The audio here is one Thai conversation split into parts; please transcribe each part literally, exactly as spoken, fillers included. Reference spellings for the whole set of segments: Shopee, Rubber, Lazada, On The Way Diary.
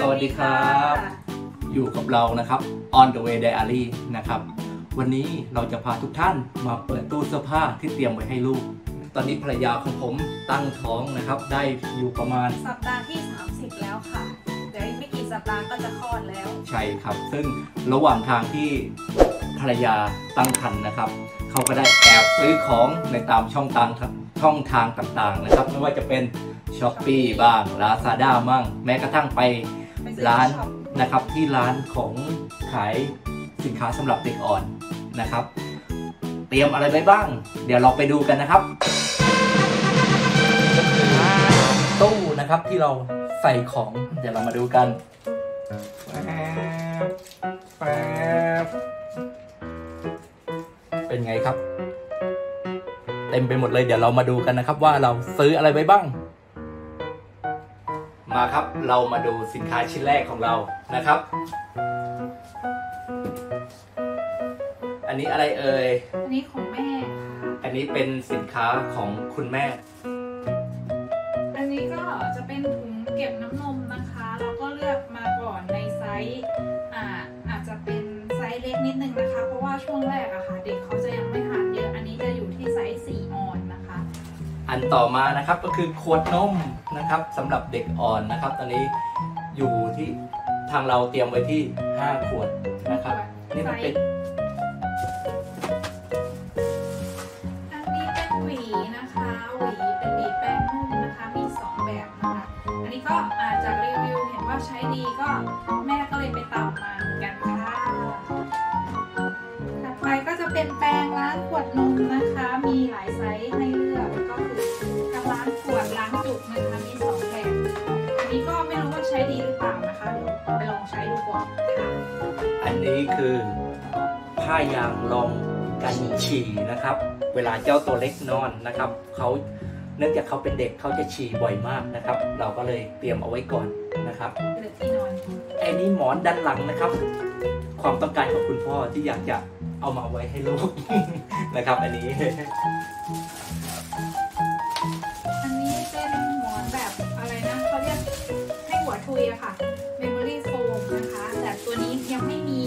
สวัสดีครับอยู่กับเรานะครับ On The Way Diary นะครับวันนี้เราจะพาทุกท่านมาเปิดตู้เสื้อผ้าที่เตรียมไว้ให้ลูกตอนนี้ภรรยาของผมตั้งท้องนะครับได้อยู่ประมาณสัปดาห์ที่สามสิบแล้วค่ะเดี๋ยวอีกไม่กี่สัปดาห์ก็จะคลอดแล้วใช่ครับซึ่งระหว่างทางที่ภรรยาตั้งครรภ์นะครับเขาก็ได้แอบซื้อของในตามช่องทางช่องทางต่างๆนะครับไม่ว่าจะเป็น Shopee บ้าง Lazada บ้างแม้กระทั่งไปร้านนะครับที่ร้านของขายสินค้าสำหรับเด็กอ่อนนะครับเตรียมอะไรไว้บ้างเดี๋ยวเราไปดูกันนะครับตู้นะครับที่เราใส่ของเดี๋ยวเรามาดูกันเป็นไงครับเต็มไปหมดเลยเดี๋ยวเรามาดูกันนะครับว่าเราซื้ออะไรไว้บ้างมาครับเรามาดูสินค้าชิ้นแรกของเรานะครับอันนี้อะไรเอ่ยอันนี้ของแม่อันนี้เป็นสินค้าของคุณแม่อันนี้ก็จะเป็นถุงเก็บน้ำนมนะคะเราก็เลือกมาก่อนในไซส์อ่าอาจจะเป็นไซส์เล็กนิดนึงนะคะเพราะว่าช่วงแรกอะค่ะเด็กเขาจะยังไม่ทานเยอะอันนี้จะอยู่ที่ไซส์สี่ออนนะคะอันต่อมานะครับก็คือขวดนมนะครับสำหรับเด็กอ่อนนะครับตอนนี้อยู่ที่ทางเราเตรียมไว้ที่ห้าขวดนะครับนี่มันเป็นอันนี้เป็นหวีนะคะหวีเป็นหวีแป้งนุ่มนะคะมีสองแบบนะคะอันนี้ก็อาจจะรีวิวเห็นว่าใช้ดีก็แม่ก็เลยไปตามมากันค่ะถัดไปก็จะเป็นแปรงล้างขวดนมนะคะมีหลายไซส์ให้เลือกก็คือทั้งล้างขวดล้างจุกนะคะมีสองแบบอันนี้ก็ไม่รู้ว่าใช้ดีหรือเปล่านะคะเดี๋ยวไปลองใช้ดูก่อนค่ะอันนี้คือผ้ายางรองกันฉี่นะครับเวลาเจ้าตัวเล็กนอนนะครับเขาเนื่องจากเขาเป็นเด็กเขาจะฉี่บ่อยมากนะครับเราก็เลยเตรียมเอาไว้ก่อนนะครับหรือที่นอนไอ้นี่หมอนด้านหลังนะครับความต้องการของคุณพ่อที่อยากจะเอามาไว้ให้ลูกนะครับอันนี้อันนี้เป็นหมอนแบบอะไรนะเขาเรียกให้หัวทุยอะค่ะเมมโมรี่โฟมนะคะแต่ตัวนี้ยังไม่มี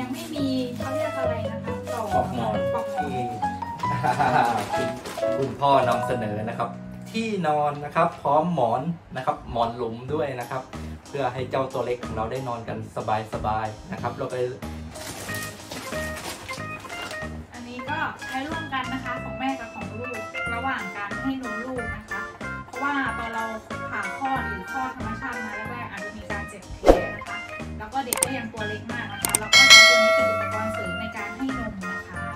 ยังไม่มีเขาเรียกอะไรนะคะปลอกหมอนปลอกหมอนคุณพ่อนำเสนอนะครับที่นอนนะครับพร้อมหมอนนะครับหมอนหลุมด้วยนะครับเพื่อให้เจ้าตัวเล็กของเราได้นอนกันสบายๆนะครับเราไปอันนี้ก็ใช้ร่วมกันนะคะของแม่กับของลูกระหว่างการให้นมลูกนะคะเพราะว่าตอนเราผ่าคลอดหรือคลอดธรรมชาติมาแรกๆอาจจะมีการเจ็บแผลนะคะแล้วก็เด็กก็ยังตัวเล็กมากนะคะแล้วก็ใช้ตัวนี้เป็นอุปกรณ์เสริมในการให้นมนะคะ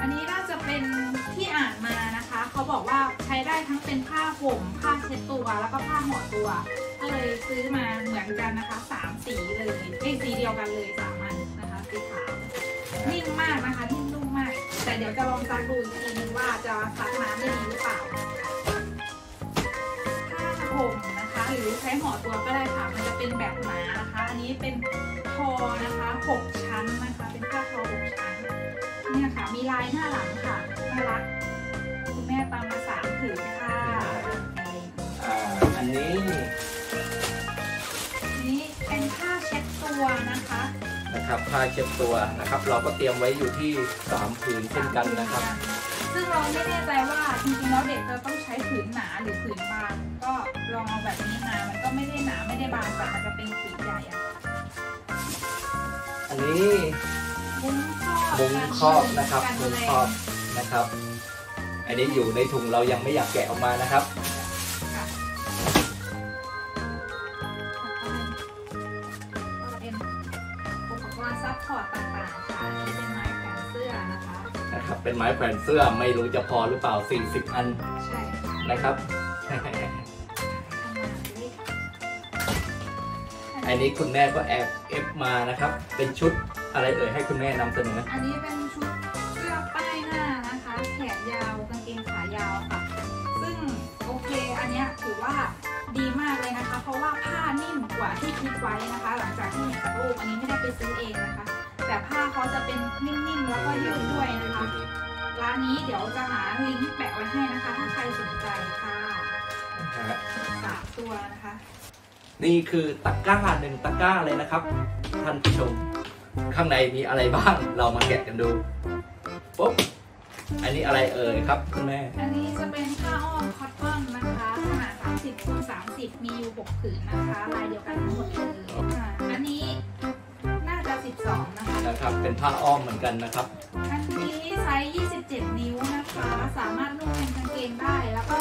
อันนี้น่าจะเป็นที่อ่านมานะคะเขาบอกว่าใช้ได้ทั้งเป็นผ้าห่มผ้าเช็ดตัวแล้วก็ผ้าห่อตัวก็เลยซื้อมาเหมือนกันนะคะสามสีเลยไม่สีเดียวกันเลยสามอันนะคะสีขาวนิ่มมากนะคะนิ่มนุ่มมากแต่เดี๋ยวจะลองซักดูอีกทีนึงว่าจะซักน้ำได้ดีหรือเปล่าผ้าห่มนะคะหรือใช้ห่อตัวก็ได้ค่ะมันจะเป็นแบบหนานะคะอันนี้เป็นทอนะคะหกชั้นนะคะเป็นผ้าทอหกชั้นเนี่ยค่ะมีลายหน้าหลังค่ะน่ารักคุณแม่ตามมาสามผืนค่ะอันนี้นี่เป็นผ้าเช็ดตัวนะคะนะครับผ้าเช็ดตัวนะครับเราก็เตรียมไว้อยู่ที่สามผืนเช่นกันนะครับซึ่งเราไม่แน่ใจว่าจริงๆแล้วเด็กจะต้องใช้ผืนหนาหรือผืนบางก็ลองเอาแบบนี้มามันก็ไม่ได้หนาไม่ได้บางแต่อาจจะเป็นผืนใหญ่อะอันนี้มุ้งครอบนะครับมุ้งครอบนะครับอันนี้อยู่ในถุงเรายังไม่อยากแกะออกมานะครับซัพพอร์ตต่างๆค่ะที่เป็นไม้แขวนเสื้อนะคะนะครับเป็นไม้แขวนเสื้อไม่รู้จะพอหรือเปล่าสี่สิบอันใช่นะครับอันนี้คุณแม่ก็แอบเอฟมานะครับเป็นชุดอะไรเอ่ยให้คุณแม่นำเสนออันนี้เป็นชุดเสื้อป้ายหน้านะคะแขนยาวกางเกงขายาวค่ะซึ่งโอเคอันนี้ถือว่าดีมากเลยนะคะเพราะว่าผ้านิ่มกว่าที่คิดไว้นะคะหลังจากที่เห็นจากรูปอันนี้ไม่ได้ไปซื้อเองนะคะแต่ผ้าเขาจะเป็นนิ่มๆแล้วก็ยืดด้วยนะคะร้านนี้เดี๋ยวจะหาลิงก์แปะไว้ให้นะคะถ้าใครสนใจค่ะ นะฮะสามตัวนะคะนี่คือตะกร้าหนึ่งตะกร้าเลยนะครับท่านผู้ชมข้างในมีอะไรบ้างเรามาแกะกันดูปุ๊บอันนี้อะไรเอ่ยครับคุณแม่อันนี้จะเป็นผ้าอ้อมคอตตอนนะคะขนาดสามสิบคูณสามสิบมีอยู่หกผืนนะคะลายเดียวกันทั้งหมดเลยอันนี้น่าจะสิบสองนะคะนะครับเป็นผ้าอ้อมเหมือนกันนะครับอันนี้ไซส์ยี่สิบเจ็ดนิ้วนะคะสามารถนุ่งเป็นกางเกงได้แล้วก็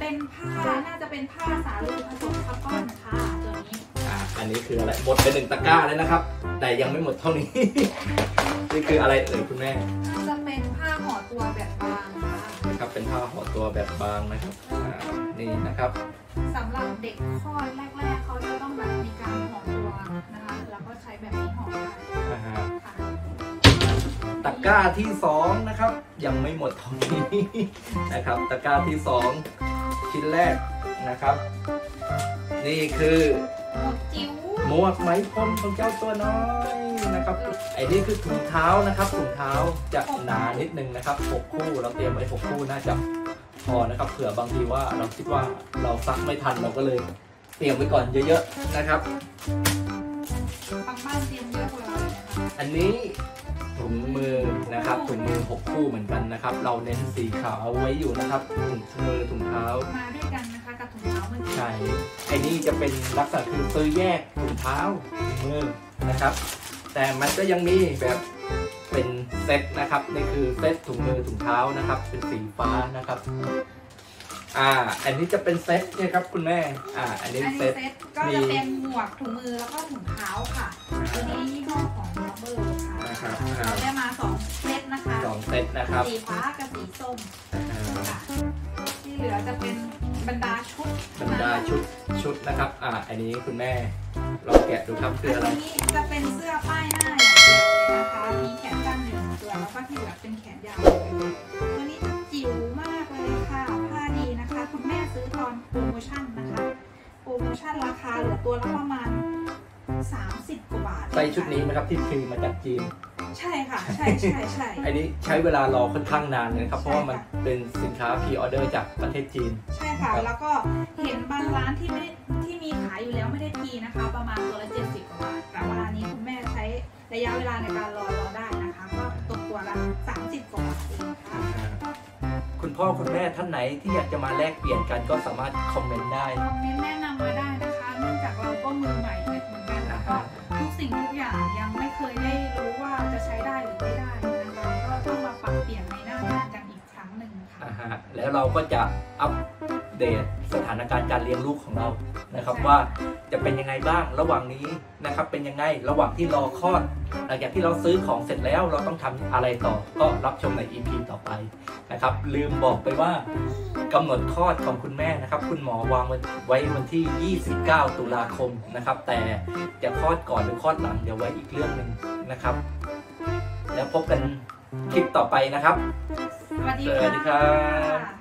เป็นผ้าน่าจะเป็นผ้าสาลูผสมคอตตอนค่ะตัวนี้อันนี้คืออะไรหมดไปหนึ่งตะกร้าเลยนะครับแต่ยังไม่หมดเท่านี้นี่คืออะไรเอ่ยคุณแม่จะเป็นผ้าห่อตัวแบบบางนะครับเป็นผ้าห่อตัวแบบบางนะครับนี่นะครับสำหรับเด็กคลอดแรกๆเขาจะต้องแบบมีการห่อตัวนะคะแล้วก็ใช้แบบนี้ห่อค่ะตะกร้าที่สองนะครับยังไม่หมดเท่านี้นะครับตะกร้าที่สองชิ้นแรกนะครับนี่คือหมวกไหมพรมของเจ้าตัวน้อยนะครับไอ้นี่คือถุงเท้านะครับถุงเท้าจะหนานิดนึงนะครับหกคู่เราเตรียมไว้หกคู่น่าจะพอนะครับเผื่อบางทีว่าเราคิดว่าเราซักไม่ทันเราก็เลยเตรียมไว้ก่อนเยอะๆนะครับบางบ้านเตรียมเยอะกว่าเราอันนี้ถุงมือนะครับถุงมือหกคู่เหมือนกันนะครับเราเน้นสีขาวไว้อยู่นะครับถุงมือถุงเท้ามาด้วยกันนะคะกับถุงเท้ามันใช่ไอ้นี่จะเป็นลักษณะคือซื้อแยกถุงเท้าถุงมือนะครับแต่มันก็ยังมีแบบเป็นเซตนะครับนี่คือเซตถุงมือถุงเท้านะครับเป็นสีฟ้านะครับอ่าอันนี้จะเป็นเซตเนี่ยครับคุณแม่อ่าอันนี้เซตก็จะเป็นหมวกถุงมือแล้วก็ถุงเท้าค่ะตัวนี้ยี่ห้อของ Rubber นะคะเราได้มาสองเซตนะคะสองเซตนะครับสีฟ้ากับสีส้มที่เหลือจะเป็นบรรดาชุดบรรดาชุดชุดนะครับอ่าอันนี้คุณแม่เราแกะดูครับคืออะไรอันนี้จะเป็นเสื้อป้ายหน้านะคะมีแขนสั้นหนึ่งตัวแล้วก็ที่เหลือเป็นแขนยาวตัวนี้จิ๋วมากเลยค่ะผ้าดีนะคะคุณแม่ซื้อตอนโปรโมชั่นนะคะโปรโมชั่นราคาเหลือตัวละประมาณสามสิบกว่าบาทใส่ชุดนี้ไหมครับที่ซื้อมาจากจีนใช่ค่ะใช่ใช่ใช่อันนี้ใช้เวลารอค่อนข้างนานนะครับเพราะว่ามันเป็นสินค้าพรีออเดอร์จากประเทศจีนใช่ค่ะแล้วก็เห็นบางร้านที่ไม่ที่มีขายอยู่แล้วไม่ได้พรีนะคะประมาณตัวละเจ็ดสิบกว่าบาทแต่ว่าร้านนี้คุณแม่ใช้ระยะเวลาในการรอรอได้นะคะก็ตกตัวละสามสิบกว่าบาทเองค่ะคุณพ่อคุณแม่ท่านไหนที่อยากจะมาแลกเปลี่ยนกันก็สามารถคอมเมนต์ได้คอมเมนต์แนะนำมาได้นะคะเนื่องจากเราก็มือใหม่เหมือนกันแล้วก็ทุกสิ่งทุกอย่างยังไม่เคยได้รู้ว่าจะใช้ได้หรือไม่ได้นะคะก็ต้องมาปรับเปลี่ยนในหน้างานกันอีกครั้งหนึ่งค่ะแล้วเราก็จะอัปเดตสถานการณ์การเลี้ยงลูกของเรานะครับว่าจะเป็นยังไงบ้างระหว่างนี้นะครับเป็นยังไงระหว่างที่รอคลอดหลังจากที่เราซื้อของเสร็จแล้วเราต้องทำอะไรต่อก็รับชมใน อี พี ต่อไปนะครับลืมบอกไปว่ากำหนดคลอดของคุณแม่นะครับคุณหมอวางไว้วันที่ยี่สิบเก้าตุลาคมนะครับแต่จะคลอดก่อนหรือคลอดหลังเดี๋ยวไว้อีกเรื่องหนึ่งนะครับแล้วพบกันคลิปต่อไปนะครับสวัสดีครับ